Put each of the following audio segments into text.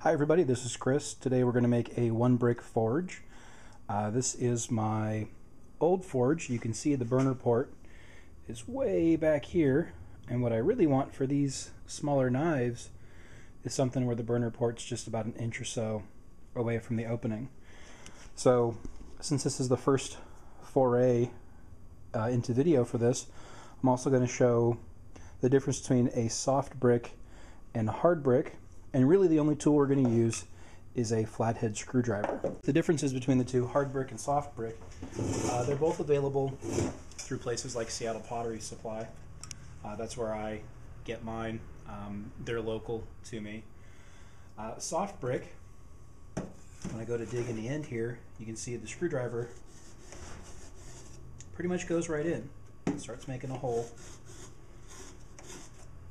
Hi everybody, this is Chris. Today we're going to make a one brick forge. This is my old forge. You can see the burner port is way back here, and what I really want for these smaller knives is something where the burner port's just about an inch or so away from the opening. So since this is the first foray into video for this, I'm also going to show the difference between a soft brick and a hard brick. And really the only tool we're going to use is a flathead screwdriver. The differences between the two, hard brick and soft brick, they're both available through places like Seattle Pottery Supply. That's where I get mine. They're local to me. Soft brick, when I go to dig in the end here, you can see the screwdriver pretty much goes right in. It starts making a hole,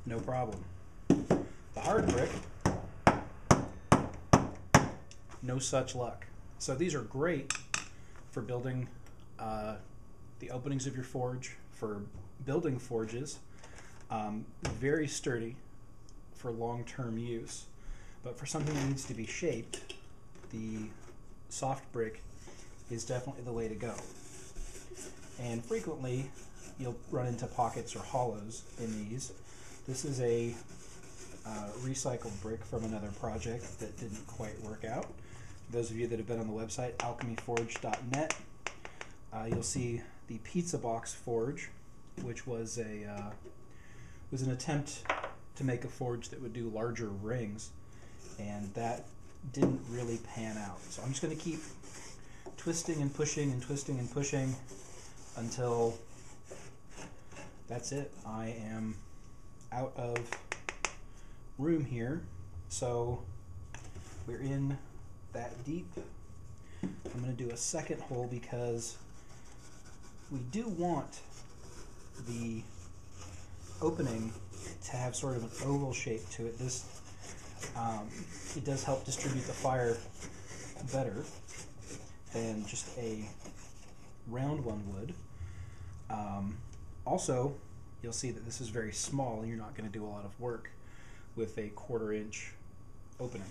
no problem. The hard brick, no such luck. So these are great for building the openings of your forge, for building forges. Very sturdy for long-term use. But for something that needs to be shaped, the soft brick is definitely the way to go. And frequently, you'll run into pockets or hollows in these. This is a recycled brick from another project that didn't quite work out. Those of you that have been on the website, AlchemyForge.net, you'll see the pizza box forge, which was an attempt to make a forge that would do larger rings, and that didn't really pan out. So I'm just going to keep twisting and pushing and twisting and pushing until that's it. I am out of room here, so we're in that deep. I'm going to do a second hole because we do want the opening to have sort of an oval shape to it. This it does help distribute the fire better than just a round one would. Also, you'll see that this is very small and you're not going to do a lot of work with a quarter-inch opening.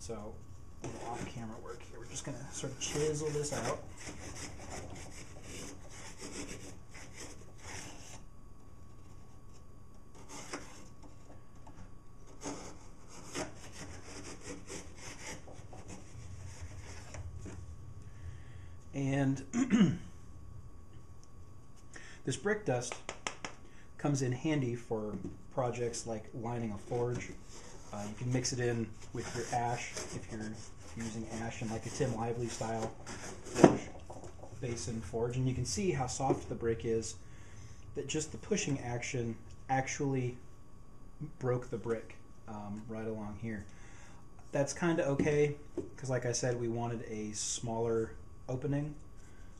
So, a little off-camera work here. We're just going to sort of chisel this out. And this brick dust comes in handy for projects like lining a forge. You can mix it in with your ash if you're using ash in like a Tim Lively style basin forge. And you can see how soft the brick is, that just the pushing action actually broke the brick right along here. That's kind of okay because, like I said, we wanted a smaller opening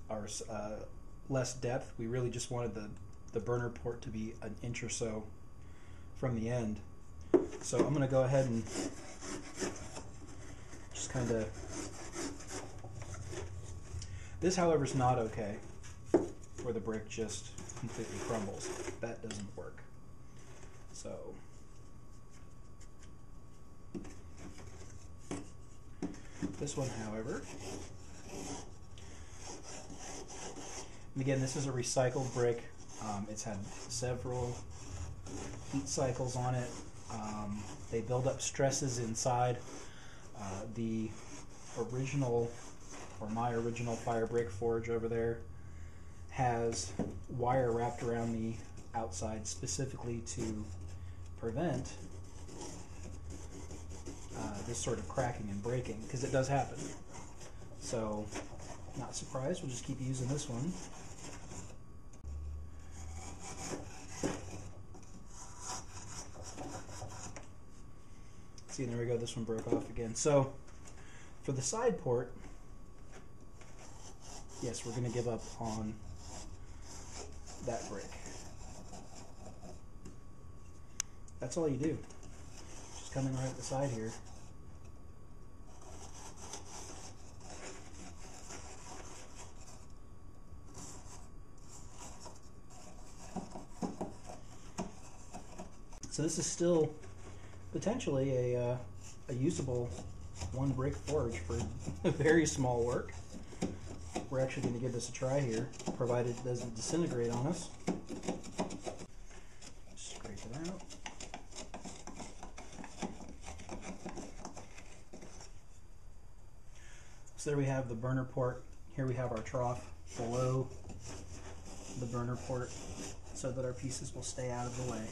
or less depth. We really just wanted the burner port to be an inch or so from the end. So I'm going to go ahead and just kind of... This, however, is not okay, where the brick just completely crumbles. That doesn't work. So this one, however... And again, this is a recycled brick. It's had several heat cycles on it. They build up stresses inside. The original, or my original firebrick forge over there, has wire wrapped around the outside specifically to prevent this sort of cracking and breaking, because it does happen. So, not surprised, we'll just keep using this one. See, there we go, this one broke off again. So, for the side port, yes, we're going to give up on that brick. That's all you do. Just coming right at the side here. So this is still potentially a usable one brick forge for very small work. We're actually going to give this a try here, provided it doesn't disintegrate on us. Scrape it out. So there we have the burner port. Here we have our trough below the burner port so that our pieces will stay out of the way.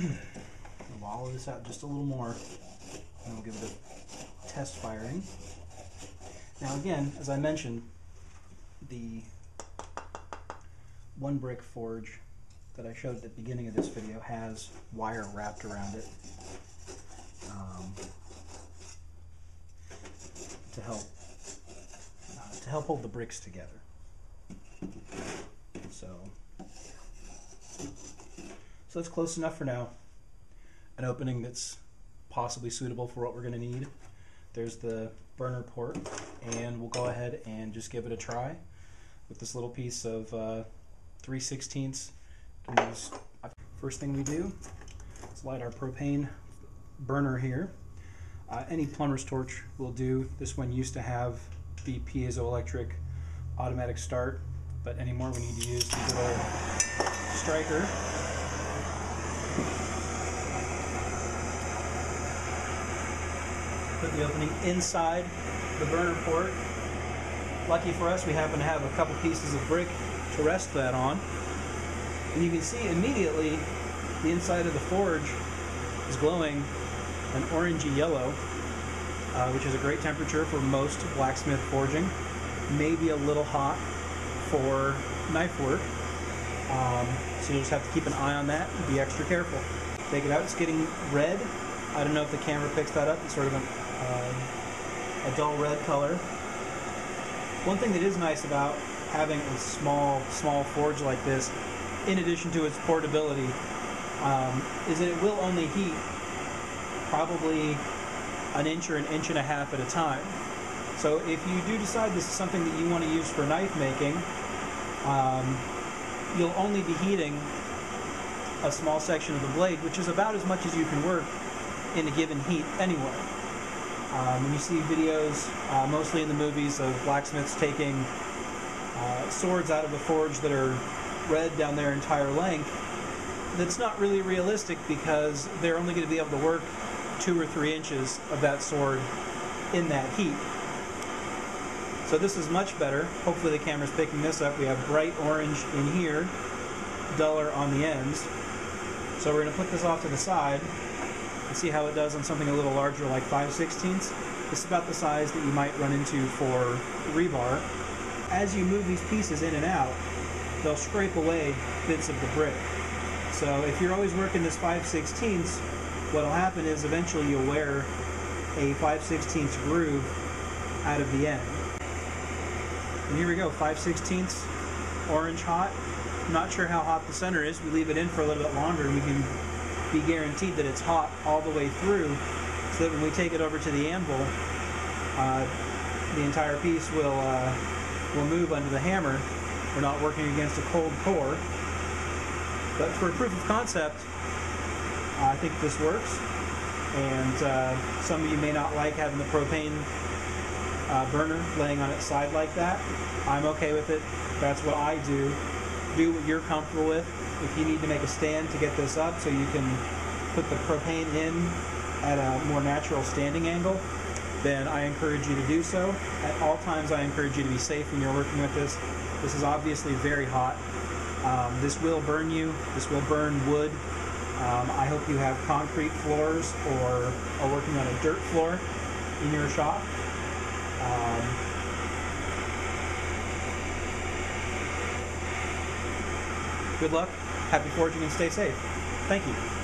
We'll wallow this out just a little more and we'll give it a test firing. Now again, as I mentioned, the one brick forge that I showed at the beginning of this video has wire wrapped around it to help hold the bricks together. So that's close enough for now. An opening that's possibly suitable for what we're going to need. There's the burner port, and we'll go ahead and just give it a try with this little piece of 3/16. First thing we do is light our propane burner here. Any plumber's torch will do. This one used to have the piezoelectric automatic start, but anymore we need to use the good old striker. Put the opening inside the burner port. Lucky for us, we happen to have a couple pieces of brick to rest that on. And you can see immediately the inside of the forge is glowing an orangey yellow, which is a great temperature for most blacksmith forging. Maybe a little hot for knife work. So you'll just have to keep an eye on that and be extra careful. Take it out, it's getting red. I don't know if the camera picks that up. It's sort of a dull red color. One thing that is nice about having a small forge like this, in addition to its portability, is that it will only heat probably an inch and a half at a time. So if you do decide this is something that you want to use for knife making, you'll only be heating a small section of the blade, which is about as much as you can work in a given heat anyway. You see videos, mostly in the movies, of blacksmiths taking swords out of the forge that are red down their entire length. That's not really realistic because they're only going to be able to work 2 or 3 inches of that sword in that heat. So this is much better. Hopefully the camera's picking this up. We have bright orange in here, duller on the ends. So we're going to put this off to the side and see how it does on something a little larger like 5/16. This is about the size that you might run into for rebar. As you move these pieces in and out, they'll scrape away bits of the brick. So if you're always working this 5/16, what'll happen is eventually you'll wear a 5/16 groove out of the end. And here we go, 5/16, orange hot. I'm not sure how hot the center is. We leave it in for a little bit longer and we can be guaranteed that it's hot all the way through, so that when we take it over to the anvil, the entire piece will move under the hammer. We're not working against a cold core. But for a proof of concept, I think this works. And some of you may not like having the propane burner laying on its side like that. I'm okay with it. That's what I do. Do what you're comfortable with. If you need to make a stand to get this up so you can put the propane in at a more natural standing angle, then I encourage you to do so. At all times, I encourage you to be safe when you're working with this. This is obviously very hot. This will burn you. This will burn wood. I hope you have concrete floors or are working on a dirt floor in your shop. Good luck, happy forging, and stay safe. Thank you.